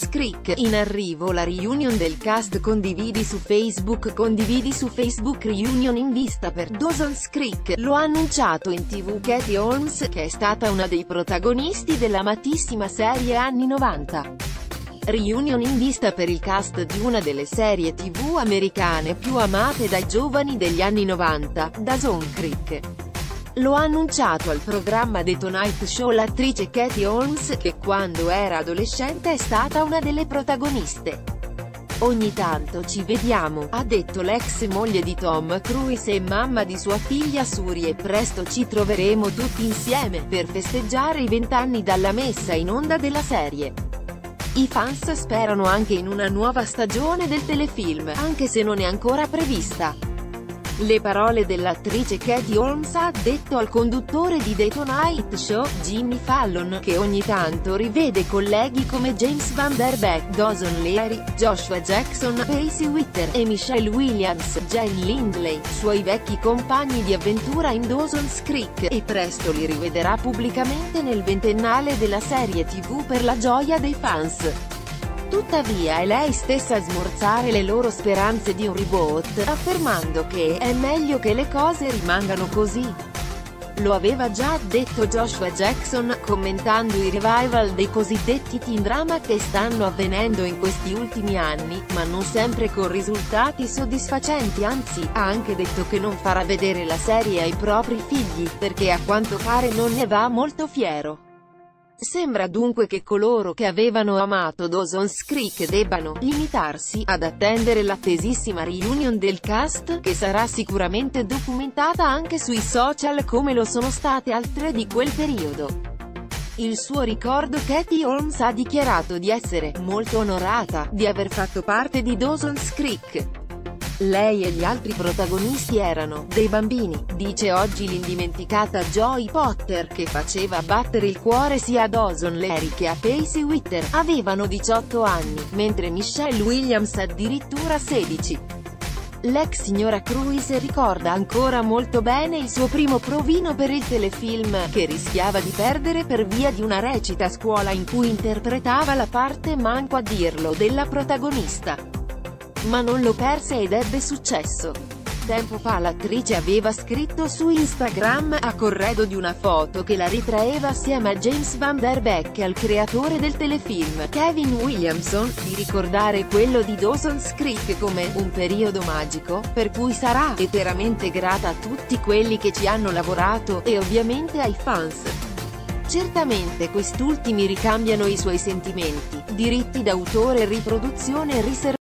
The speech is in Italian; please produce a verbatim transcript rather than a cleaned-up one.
Dawson's Creek, in arrivo la reunion del cast. Condividi su Facebook. Condividi su Facebook reunion in vista per Dawson's Creek, lo ha annunciato in tv Katie Holmes, che è stata una dei protagonisti dell'amatissima serie anni novanta. Reunion in vista per il cast di una delle serie tv americane più amate dai giovani degli anni novanta, Dawson's Creek. Lo ha annunciato al programma The Tonight Show l'attrice Katie Holmes, che quando era adolescente è stata una delle protagoniste. Ogni tanto ci vediamo, ha detto l'ex moglie di Tom Cruise e mamma di sua figlia Suri, e presto ci troveremo tutti insieme, per festeggiare i vent'anni dalla messa in onda della serie. I fans sperano anche in una nuova stagione del telefilm, anche se non è ancora prevista. Le parole dell'attrice Katie Holmes ha detto al conduttore di The Tonight Show, Jimmy Fallon, che ogni tanto rivede colleghi come James Van Der Beek, Dawson Leary, Joshua Jackson, Pacey Witter e Michelle Williams, Jane Lindley, suoi vecchi compagni di avventura in Dawson's Creek, e presto li rivedrà pubblicamente nel ventennale della serie tv per la gioia dei fans. Tuttavia è lei stessa a smorzare le loro speranze di un reboot, affermando che è meglio che le cose rimangano così. Lo aveva già detto Joshua Jackson, commentando i revival dei cosiddetti teen drama che stanno avvenendo in questi ultimi anni, ma non sempre con risultati soddisfacenti. Anzi, ha anche detto che non farà vedere la serie ai propri figli, perché a quanto pare non ne va molto fiero. Sembra dunque che coloro che avevano amato Dawson's Creek debbano limitarsi ad attendere l'attesissima reunion del cast, che sarà sicuramente documentata anche sui social come lo sono state altre di quel periodo. Il suo ricordo. Katie Holmes ha dichiarato di essere molto onorata di aver fatto parte di Dawson's Creek. Lei e gli altri protagonisti erano dei bambini, dice oggi l'indimenticata Joy Potter, che faceva battere il cuore sia a Dawson Leary che a Pacey Witter. Avevano diciotto anni, mentre Michelle Williams addirittura sedici. L'ex signora Cruise ricorda ancora molto bene il suo primo provino per il telefilm, che rischiava di perdere per via di una recita a scuola in cui interpretava la parte, manco a dirlo, della protagonista. Ma non lo perse ed ebbe successo. Tempo fa l'attrice aveva scritto su Instagram, a corredo di una foto che la ritraeva assieme a James Van Der Beek, al creatore del telefilm, Kevin Williamson, di ricordare quello di Dawson's Creek come «un periodo magico, per cui sarà eternamente grata a tutti quelli che ci hanno lavorato, e ovviamente ai fans». Certamente quest'ultimi ricambiano i suoi sentimenti, diritti d'autore e riproduzione riservata.